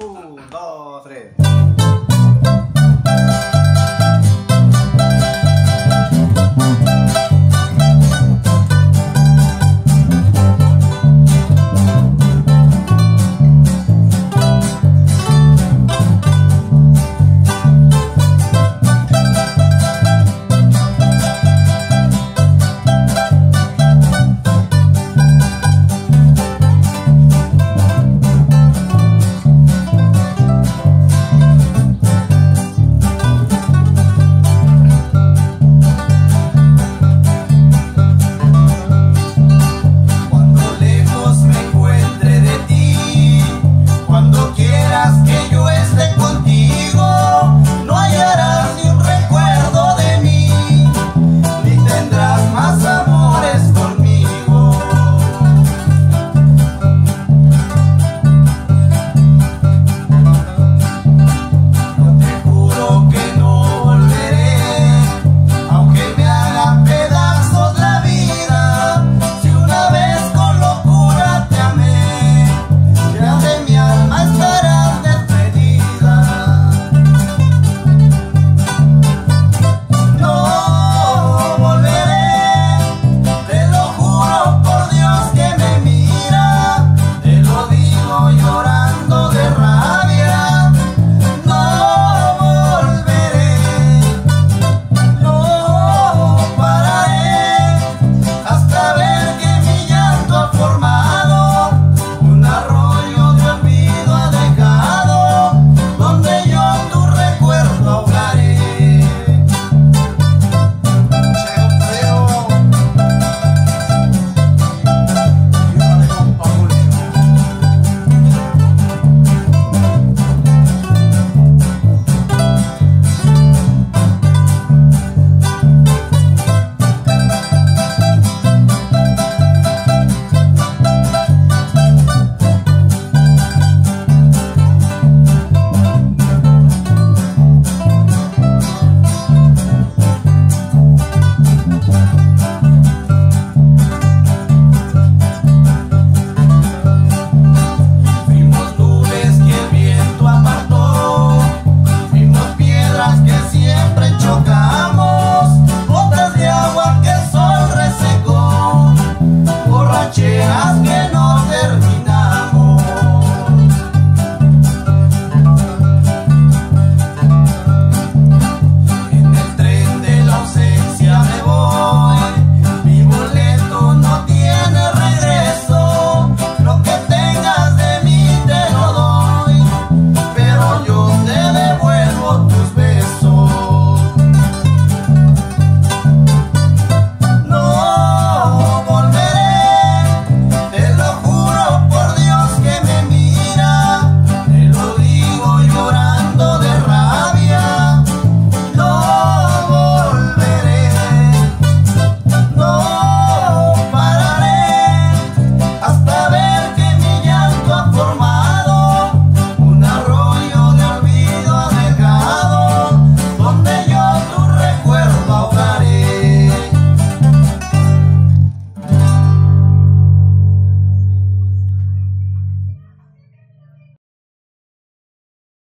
1, 2, 3.